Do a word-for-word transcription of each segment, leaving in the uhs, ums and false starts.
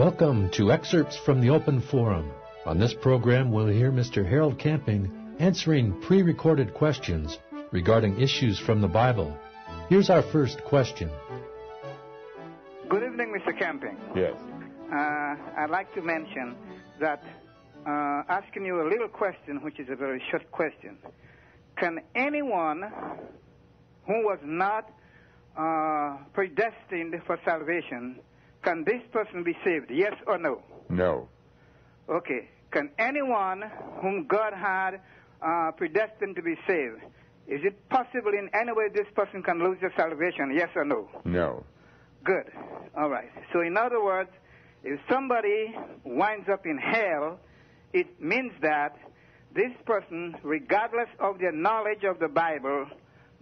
Welcome to Excerpts from the Open Forum. On this program, we'll hear Mister Harold Camping answering pre-recorded questions regarding issues from the Bible. Here's our first question. Good evening, Mister Camping. Yes. Uh, I'd like to mention that uh, asking you a little question, which is a very short question. Can anyone who was not uh, predestined for salvation, can this person be saved, yes or no? No. Okay. Can anyone whom God had uh, predestined to be saved, is it possible in any way this person can lose their salvation, yes or no? No. Good. All right. So in other words, if somebody winds up in hell, it means that this person, regardless of their knowledge of the Bible,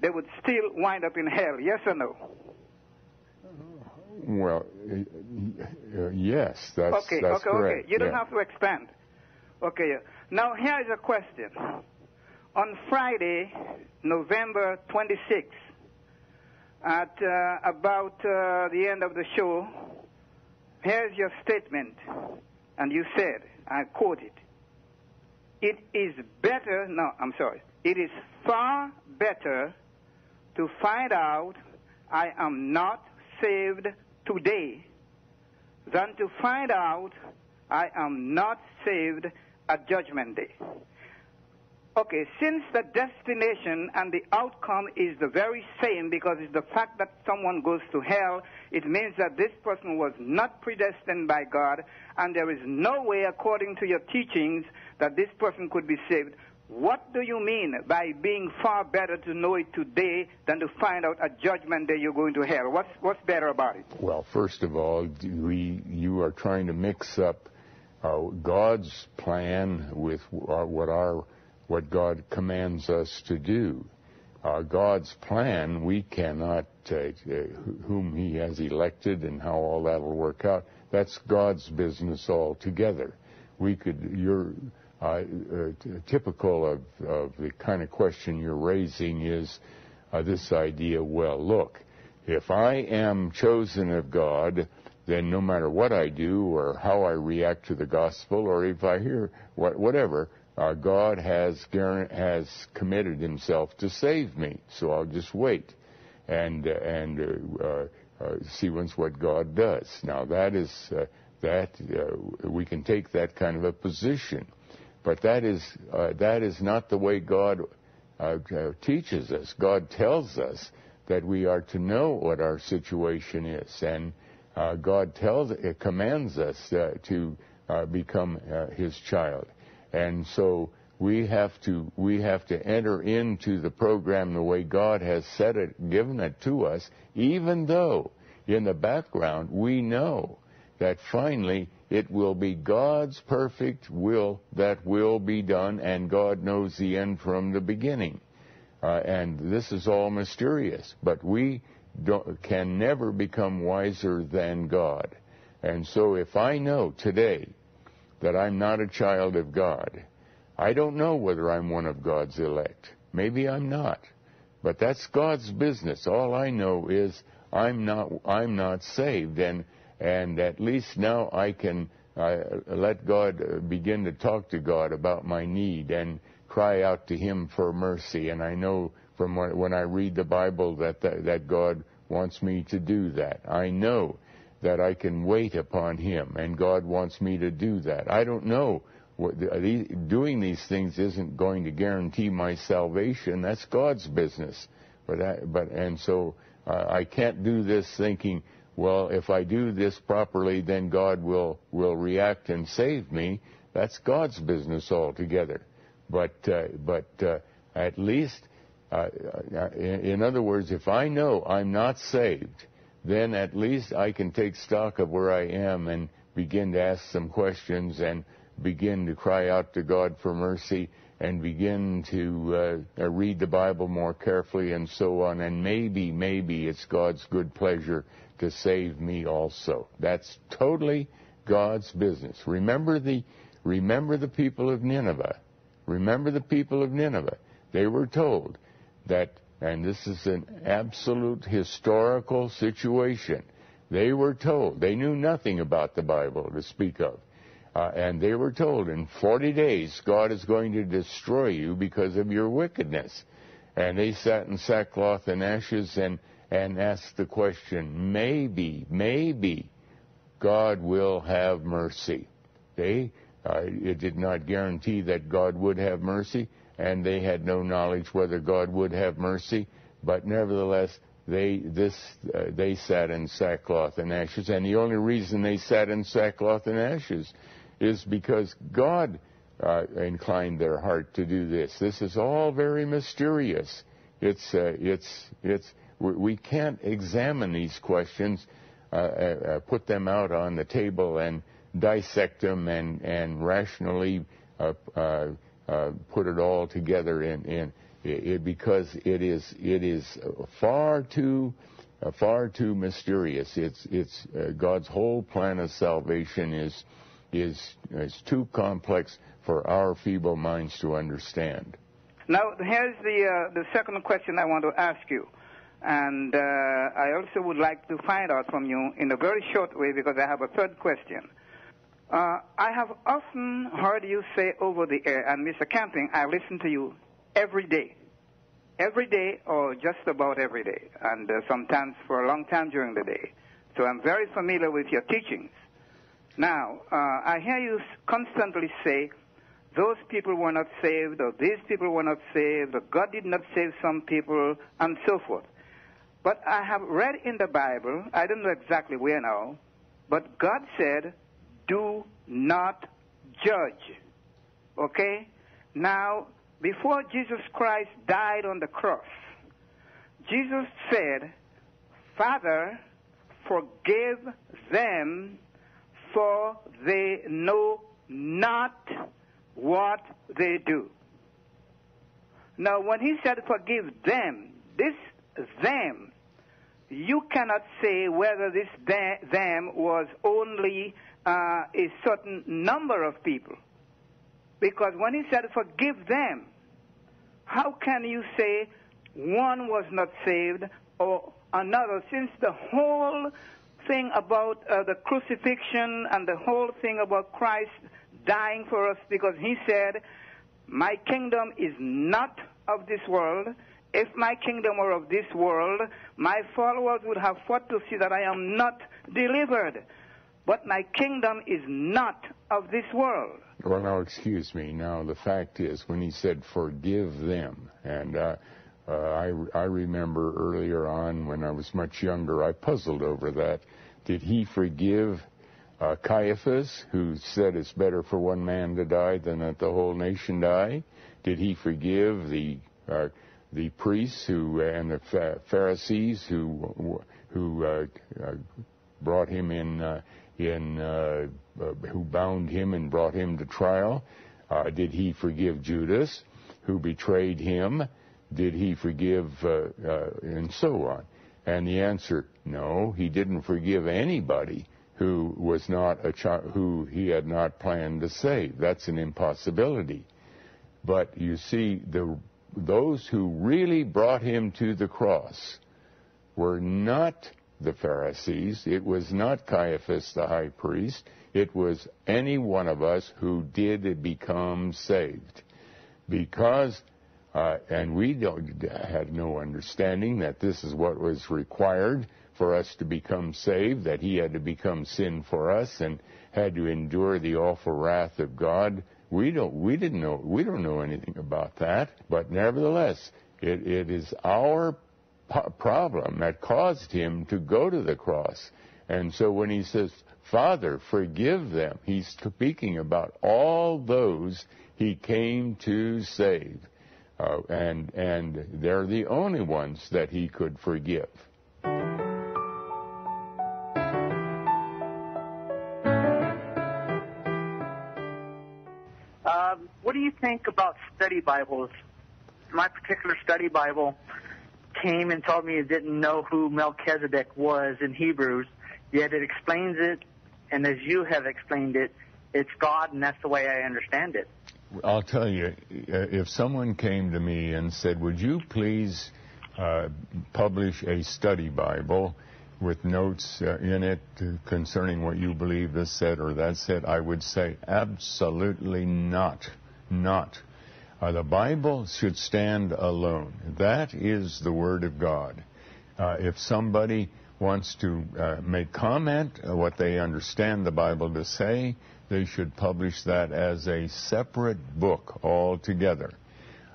they would still wind up in hell, yes or no? Well, uh, yes, that's, okay, that's okay, correct. Okay, you don't yeah. have to expand. Okay, now here is a question. On Friday, November twenty-sixth, at uh, about uh, the end of the show, here's your statement, and you said, I quote it, it is better, no, I'm sorry, it is far better to find out I am not saved today than to find out I am not saved at Judgment Day. Okay, since the destination and the outcome is the very same because it's the fact that someone goes to hell, it means that this person was not predestined by God, and there is no way, according to your teachings, that this person could be saved. What do you mean by being far better to know it today than to find out at Judgment Day you're going to hell? What's, what's better about it? Well, first of all, we, you are trying to mix up uh, God's plan with our, what, our, what God commands us to do. Uh, God's plan, we cannot, uh, uh, whom he has elected and how all that will work out, that's God's business altogether. We could, you're... Uh, uh, typical of, of the kind of question you're raising is uh, this idea, well, look, if I am chosen of God, then no matter what I do or how I react to the gospel or if I hear what, whatever, uh, God has, has committed himself to save me, so I'll just wait and, uh, and uh, uh, uh, see once what God does. Now, that is, uh, that, uh, we can take that kind of a position. But that is, uh, that is not the way God uh, teaches us. God tells us that we are to know what our situation is, and uh, God tells, uh, commands us uh, to uh, become uh, his child. And so we have to, we have to enter into the program the way God has set it, given it to us, even though in the background we know that finally it will be God's perfect will that will be done, and God knows the end from the beginning. Uh, and this is all mysterious, but we don't, can never become wiser than God. And so if I know today that I'm not a child of God, I don't know whether I'm one of God's elect. Maybe I'm not, but that's God's business. All I know is I'm not, I'm not saved, and And at least now I can uh, let God uh, begin to talk to God about my need and cry out to him for mercy. And I know from when, when I read the Bible that, that, that God wants me to do that. I know that I can wait upon him, and God wants me to do that. I don't know. What the, the, doing these things isn't going to guarantee my salvation. That's God's business. But, I, but and so uh, I can't do this thinking, well, if I do this properly, then God will, will react and save me. That's God's business altogether. But, uh, but uh, at least, uh, in other words, if I know I'm not saved, then at least I can take stock of where I am and begin to ask some questions and begin to cry out to God for mercy and begin to uh, read the Bible more carefully and so on. And maybe, maybe it's God's good pleasure to save me also. That's totally God's business. Remember the, remember the people of Nineveh. Remember the people of Nineveh. They were told that, and this is an absolute historical situation, They were told. They knew nothing about the Bible to speak of. Uh, and they were told, in forty days, God is going to destroy you because of your wickedness. And they sat in sackcloth and ashes and, and asked the question, maybe, maybe God will have mercy. They uh, it did not guarantee that God would have mercy, and they had no knowledge whether God would have mercy. But nevertheless, they this uh, they sat in sackcloth and ashes, and the only reason they sat in sackcloth and ashes is because God uh, inclined their heart to do this. This is all very mysterious. It's uh, it's it's we can't examine these questions, uh, uh, put them out on the table and dissect them and and rationally uh, uh, uh, put it all together in in. It, because it is it is far too uh, far too mysterious. It's it's uh, God's whole plan of salvation is is is too complex for our feeble minds to understand. Now here's the uh, the second question I want to ask you, and uh, I also would like to find out from you in a very short way because I have a third question. Uh, I have often heard you say over the air, and Mister Camping, I listen to you every day. Every day, or just about every day, and uh, sometimes for a long time during the day. So I'm very familiar with your teachings. Now, uh, I hear you constantly say, those people were not saved, or these people were not saved, or God did not save some people, and so forth. But I have read in the Bible, I don't know exactly where now, but God said, do not judge. Okay? Now, before Jesus Christ died on the cross, Jesus said, Father, forgive them, for they know not what they do. Now, when he said forgive them, this them, you cannot say whether this them was only uh, a certain number of people. Because when he said, forgive them, how can you say one was not saved or another? Since the whole thing about uh, the crucifixion and the whole thing about Christ dying for us, because he said, my kingdom is not of this world. If my kingdom were of this world, my followers would have fought to see that I am not delivered. But my kingdom is not of this world. Well, now, excuse me. Now, the fact is, when he said, forgive them, and uh, uh, I, I remember earlier on when I was much younger, I puzzled over that. Did he forgive uh, Caiaphas, who said it's better for one man to die than that the whole nation die? Did he forgive the uh, the priests who and the Pharisees who who uh, uh, brought him in? Uh, In, uh, uh, who bound him and brought him to trial? Uh, did he forgive Judas, who betrayed him? Did he forgive, uh, uh, and so on? And the answer, no, he didn't forgive anybody who was not a child, who he had not planned to save. That's an impossibility. But you see, the those who really brought him to the cross were not the Pharisees. It was not Caiaphas the high priest. It was any one of us who did become saved, because uh, and we don't had no understanding that this is what was required for us to become saved, that he had to become sin for us and had to endure the awful wrath of God. We don't we didn't know we don't know anything about that, but nevertheless it, it is our problem that caused him to go to the cross. And so when he says, Father, forgive them, he's speaking about all those he came to save. Uh, and, and they're the only ones that he could forgive. Um, what do you think about study Bibles? My particular study Bible came and told me it didn't know who Melchizedek was in Hebrews, yet it explains it, and as you have explained it, it's God, and that's the way I understand it. I'll tell you, if someone came to me and said, would you please uh, publish a study Bible with notes uh, in it concerning what you believe this said or that said, I would say absolutely not, not. Uh, the Bible should stand alone. That is the Word of God. Uh, if somebody wants to uh, make comment uh, what they understand the Bible to say, they should publish that as a separate book altogether.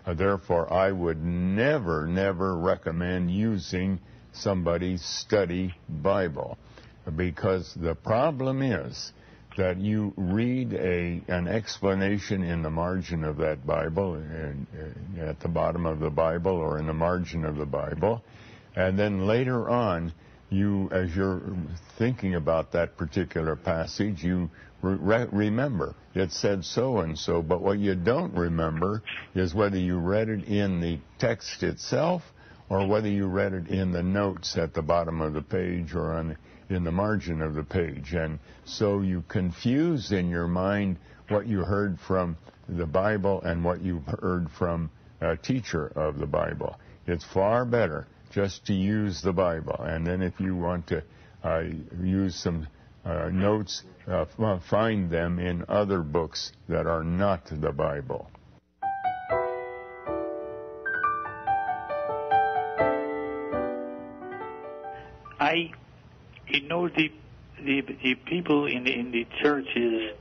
Uh, therefore, I would never, never recommend using somebody's study Bible, because the problem is that you read a an explanation in the margin of that Bible, and, and at the bottom of the Bible or in the margin of the Bible, and then later on, you, as you're thinking about that particular passage, you re remember it said so and so, but what you don't remember is whether you read it in the text itself or whether you read it in the notes at the bottom of the page or on in the margin of the page. And so you confuse in your mind what you heard from the Bible and what you heard from a teacher of the Bible. It's far better just to use the Bible. And then if you want to uh, use some uh, notes, uh, find them in other books that are not the Bible. I, you know, the, the, the people in the, in the churches,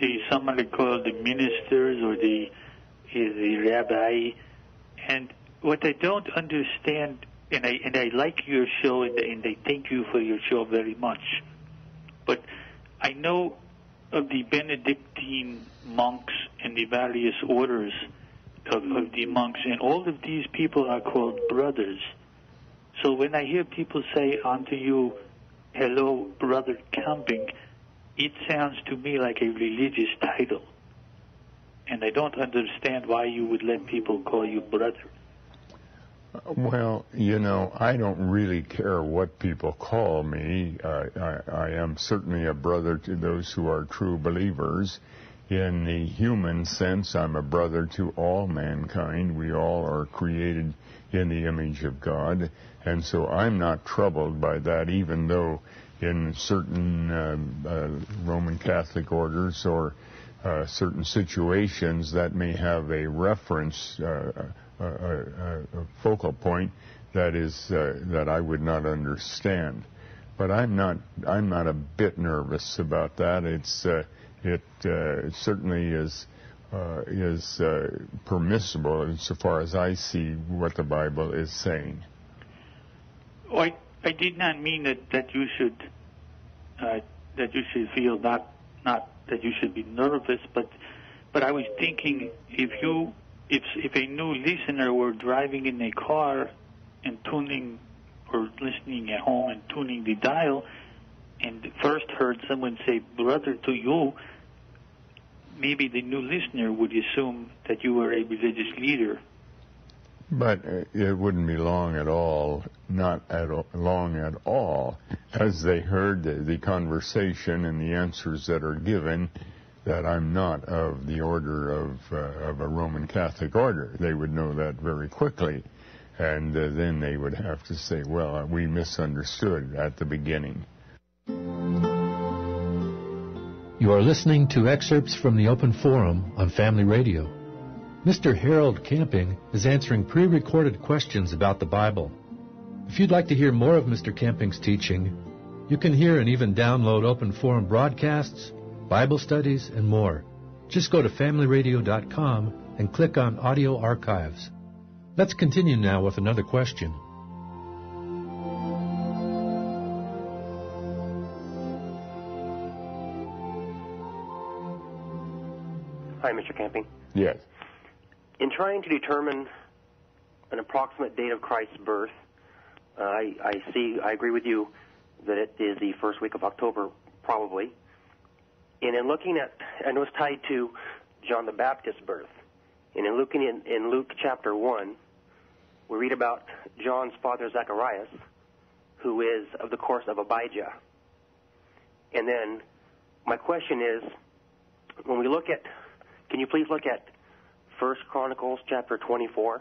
the, somebody called the ministers or the, the rabbi, and what I don't understand, and I and I like your show, and, and I thank you for your show very much. But I know of the Benedictine monks and the various orders of, of the monks, and all of these people are called brothers. So when I hear people say unto you, "Hello, Brother Camping," it sounds to me like a religious title, and I don't understand why you would let people call you brother. Well, you know, I don't really care what people call me. Uh, I, I am certainly a brother to those who are true believers. In the human sense, I'm a brother to all mankind. We all are created in the image of God. And so I'm not troubled by that, even though in certain uh, uh, Roman Catholic orders or uh, certain situations that may have a reference uh A, a, a focal point that is uh, that I would not understand, but I'm not I'm not a bit nervous about that. It's uh, it uh, certainly is uh, is uh, permissible insofar as I see what the Bible is saying. Oh, I I did not mean that that you should uh, that you should feel not not that you should be nervous, but but I was thinking if you. If, if a new listener were driving in a car and tuning or listening at home and tuning the dial and first heard someone say, brother to you, maybe the new listener would assume that you were a religious leader. But it wouldn't be long at all, not at all, long at all, as they heard the, the conversation and the answers that are given, that I'm not of the order of, uh, of a Roman Catholic order. They would know that very quickly, and uh, then they would have to say, well, uh, we misunderstood at the beginning. You are listening to excerpts from the Open Forum on Family Radio. Mister Harold Camping is answering pre-recorded questions about the Bible. If you'd like to hear more of Mister Camping's teaching, you can hear and even download Open Forum broadcasts, Bible studies, and more. Just go to family radio dot com and click on Audio Archives. Let's continue now with another question. Hi, Mister Camping. Yes. In trying to determine an approximate date of Christ's birth, uh, I, I see, I agree with you that it is the first week of October, probably. And in looking at, and it was tied to John the Baptist's birth. And in looking in, in Luke chapter one, we read about John's father Zacharias, who is of the course of Abijah. And then my question is, when we look at, can you please look at First Chronicles chapter twenty-four?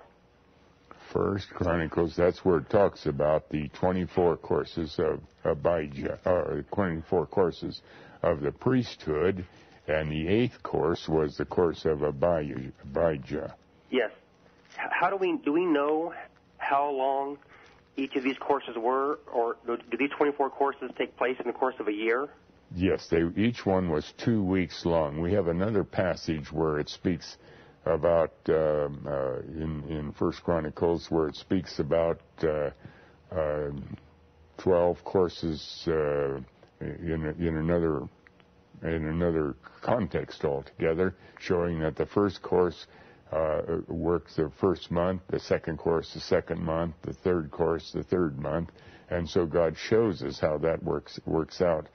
First Chronicles, that's where it talks about the twenty-four courses of Abijah, or twenty-four courses of the priesthood, and the eighth course was the course of Abijah. Yes. How do we do we know how long each of these courses were, or do these twenty-four courses take place in the course of a year? Yes, they, each one was two weeks long. We have another passage where it speaks about, um, uh, in, in First Chronicles, where it speaks about uh, uh, twelve courses uh, in, in, another, in another context altogether, showing that the first course Uh, works the first month, the second course the second month, the third course the third month, and so God shows us how that works works out,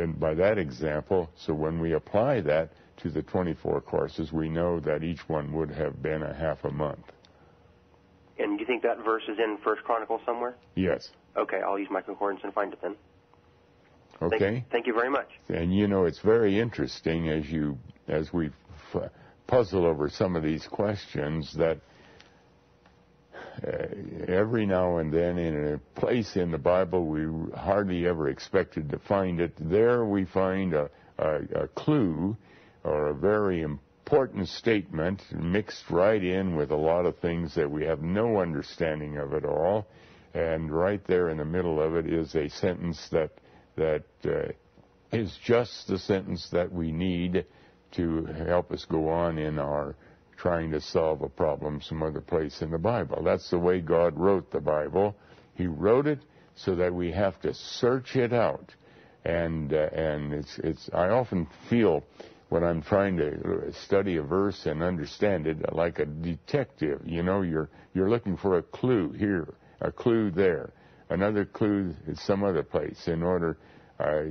and by that example, so when we apply that to the twenty-four courses, we know that each one would have been a half a month. And you think that verse is in First Chronicles somewhere? Yes. Okay, I'll use my concordance and find it then. Okay. Thank you, thank you very much. And you know, it's very interesting as you as we. F- puzzle over some of these questions that uh, every now and then in a place in the Bible we hardly ever expected to find it. There we find a, a, a clue or a very important statement mixed right in with a lot of things that we have no understanding of at all. And right there in the middle of it is a sentence that that uh, is just the sentence that we need to help us go on in our trying to solve a problem some other place in the Bible. That's the way God wrote the Bible. He wrote it so that we have to search it out. And uh, and it's it's. I often feel when I'm trying to study a verse and understand it like a detective. You know, you're you're looking for a clue here, a clue there, another clue in some other place in order. Uh,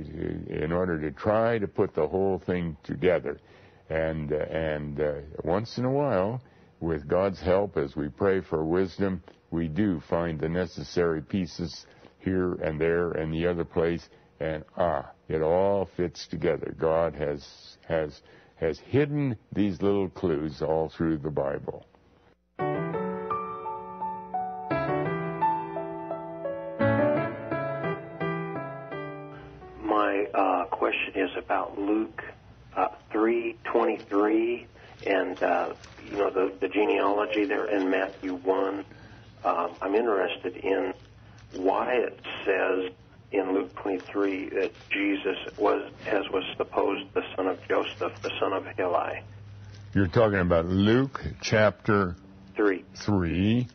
in order to try to put the whole thing together. And uh, and uh, once in a while, with God's help, as we pray for wisdom, we do find the necessary pieces here and there and the other place, and ah, it all fits together. God has has has hidden these little clues all through the Bible. About Luke uh, three twenty-three, and uh, you know the, the genealogy there in Matthew one. Uh, I'm interested in why it says in Luke twenty-three that Jesus was, as was supposed, the son of Joseph, the son of Heli. You're talking about Luke chapter three, three,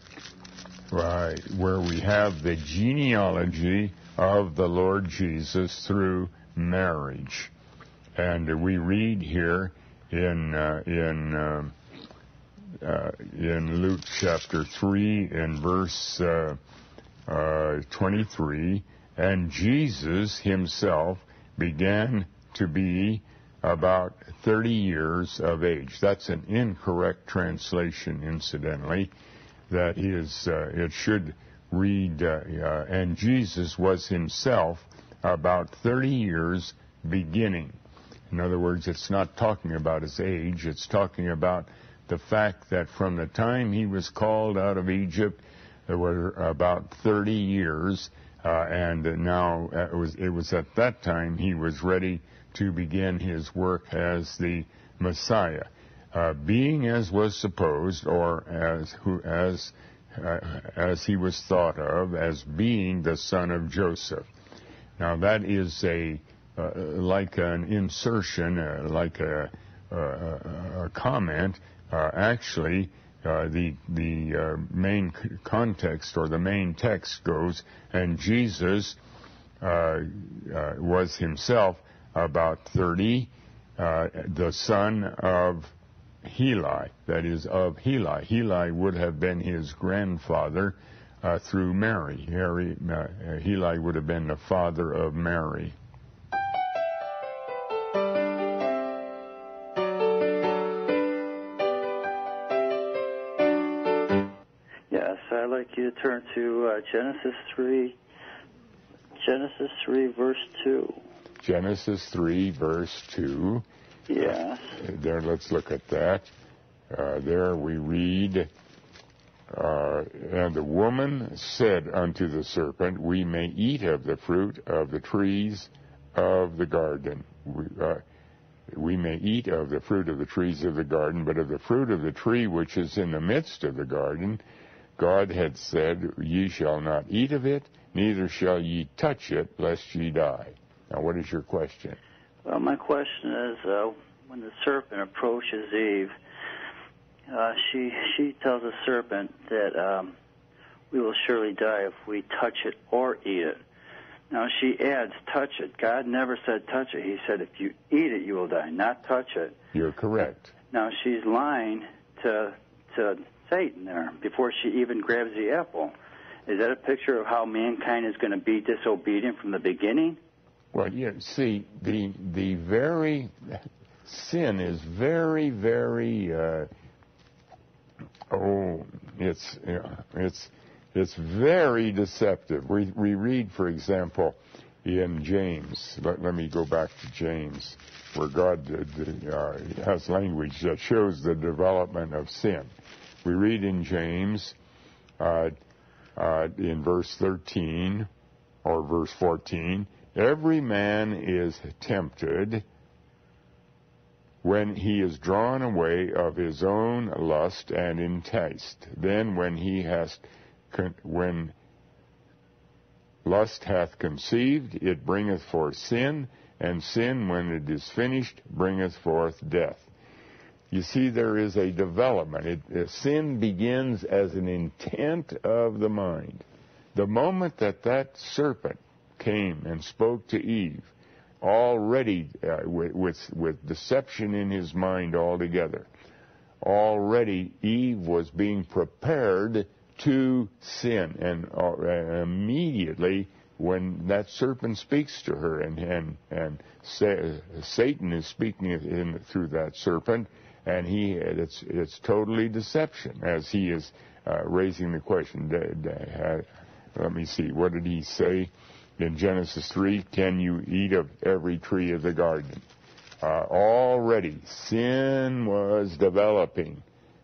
right, where we have the genealogy of the Lord Jesus through marriage. And we read here in uh, in uh, uh, in Luke chapter three and verse uh, uh, twenty-three, and Jesus himself began to be about thirty years of age. That's an incorrect translation, incidentally. That is, uh, it should read, uh, uh, and Jesus was himself about thirty years beginning. In other words, it's not talking about his age. It's talking about the fact that from the time he was called out of Egypt, there were about thirty years, uh, and now it was, it was at that time he was ready to begin his work as the Messiah, uh, being as was supposed, or as who as uh, as he was thought of as being the son of Joseph. Now that is a Uh, like an insertion, uh, like a, uh, a comment. Uh, actually, uh, the the uh, main c- context or the main text goes, and Jesus uh, uh, was himself about thirty, uh, the son of Heli, that is of Heli. Heli would have been his grandfather uh, through Mary. Harry, uh, Heli would have been the father of Mary. You turn to uh, Genesis three, Genesis three, verse two. Genesis three, verse two. Yes. Uh, there, let's look at that. Uh, there we read Uh, and the woman said unto the serpent, we may eat of the fruit of the trees of the garden. We, uh, we may eat of the fruit of the trees of the garden, but of the fruit of the tree which is in the midst of the garden, God had said, ye shall not eat of it, neither shall ye touch it, lest ye die. Now, what is your question? Well, my question is, uh, when the serpent approaches Eve, Uh, she she tells the serpent that um, we will surely die if we touch it or eat it. Now she adds, touch it. God never said touch it. He said if you eat it, you will die, not touch it. You're correct. Now she's lying to to Satan there before she even grabs the apple. Is that a picture of how mankind is going to be disobedient from the beginning? Well, you see, the the very sin is very, very... Uh, Oh, it's it's it's very deceptive. We we read, for example, in James. Let, let me go back to James, where God uh, has language that shows the development of sin. We read in James, uh, uh, in verse thirteen or verse fourteen, every man is tempted when he is drawn away of his own lust and enticed. Then when he has, con when lust hath conceived, it bringeth forth sin, and sin, when it is finished, bringeth forth death. You see, there is a development. It, uh, sin begins as an intent of the mind. The moment that that serpent came and spoke to Eve, already uh, with, with, with deception in his mind altogether, already Eve was being prepared to sin. And uh, immediately when that serpent speaks to her, and, and, and sa Satan is speaking in, through that serpent, and he it's, it's totally deception, as he is uh, raising the question. Let me see, what did he say? In Genesis three, can you eat of every tree of the garden? Uh, already sin was developing,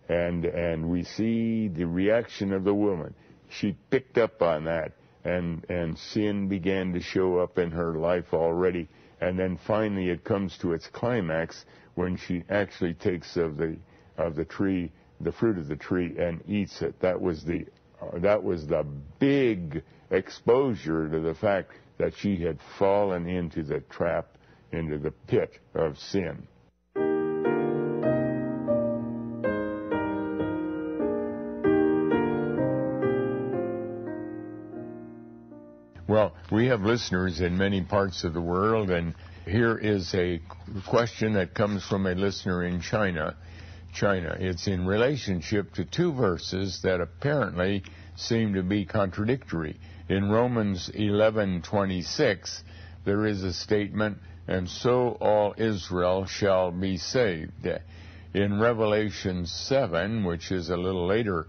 and and we see the reaction of the woman. She picked up on that, and, and sin began to show up in her life already. And then finally it comes to its climax when she actually takes of the of the tree, the fruit of the tree, and eats it. That was the uh, that was the big exposure to the fact that she had fallen into the trap, into the pit of sin. Well, we have listeners in many parts of the world, and here is a question that comes from a listener in China. China. It's in relationship to two verses that apparently seem to be contradictory. In Romans eleven twenty-six, there is a statement, and so all Israel shall be saved. In Revelation seven, which is a little later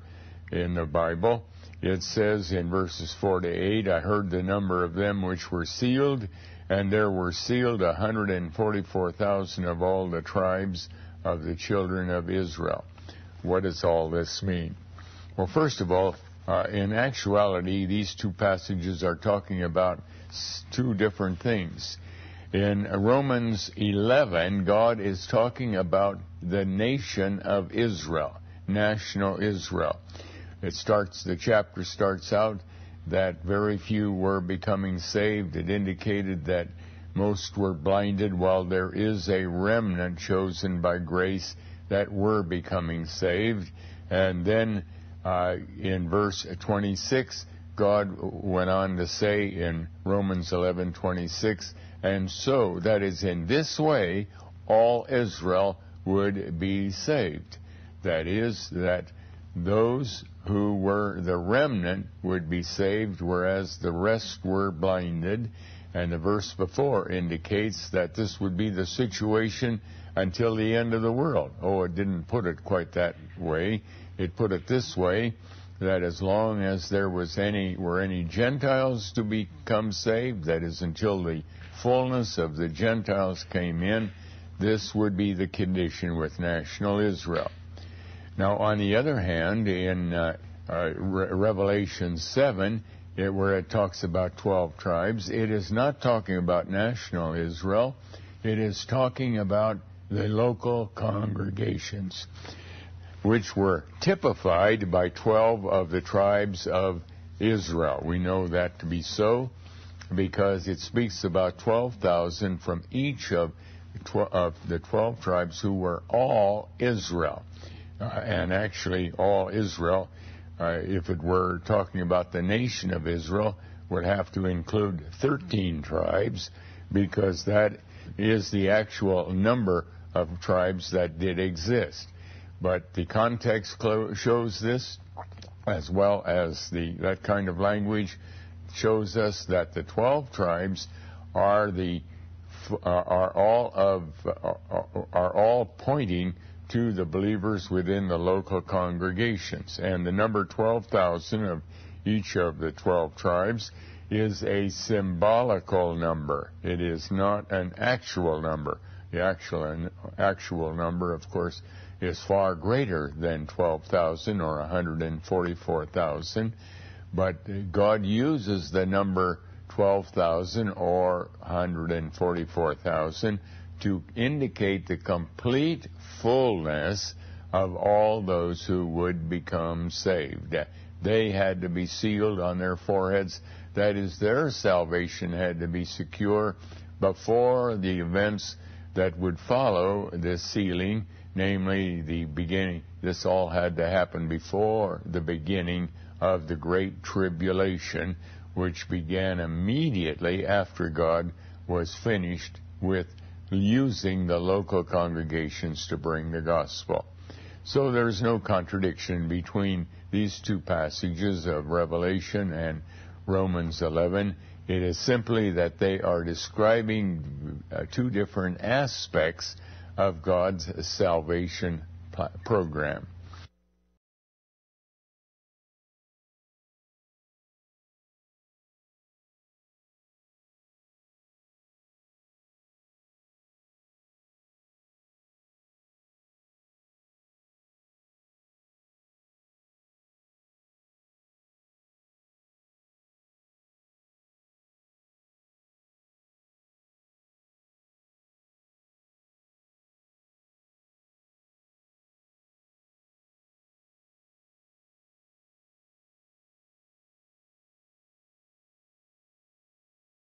in the Bible, it says in verses four to eight, I heard the number of them which were sealed, and there were sealed one hundred forty-four thousand of all the tribes of the children of Israel. What does all this mean? Well, first of all, Uh, in actuality, these two passages are talking about two different things. In Romans eleven, God is talking about the nation of Israel, national Israel. It starts, the chapter starts out that very few were becoming saved. It indicated that most were blinded, while there is a remnant chosen by grace that were becoming saved. And then Uh, in verse twenty-six, God went on to say in Romans eleven twenty-six, and so, that is, in this way, all Israel would be saved. That is, that those who were the remnant would be saved, whereas the rest were blinded. And the verse before indicates that this would be the situation until the end of the world. Oh, it didn't put it quite that way. It put it this way, that as long as there was any, were any Gentiles to become saved, that is, until the fullness of the Gentiles came in, this would be the condition with national Israel. Now, on the other hand, in uh, uh, Re- Revelation seven, it, where it talks about twelve tribes, it is not talking about national Israel. It is talking about the local congregations, which were typified by twelve of the tribes of Israel. We know that to be so because it speaks about twelve thousand from each of the twelve tribes who were all Israel. Uh, and actually, all Israel, uh, if it were talking about the nation of Israel, would have to include thirteen tribes, because that is the actual number of tribes that did exist. But the context shows this, as well as the that kind of language shows us that the twelve tribes are the uh, are all of uh, are all pointing to the believers within the local congregations, and the number twelve thousand of each of the twelve tribes is a symbolical number. It is not an actual number. The actual actual number, of course, is far greater than twelve thousand or one hundred forty-four thousand, but God uses the number twelve thousand or one hundred forty-four thousand to indicate the complete fullness of all those who would become saved. They had to be sealed on their foreheads. That is, their salvation had to be secure before the events that would follow this sealing, namely the beginning. This all had to happen before the beginning of the Great Tribulation, which began immediately after God was finished with using the local congregations to bring the gospel. So there's no contradiction between these two passages of Revelation and Romans eleven. It is simply that they are describing uh, two different aspects of God's salvation program.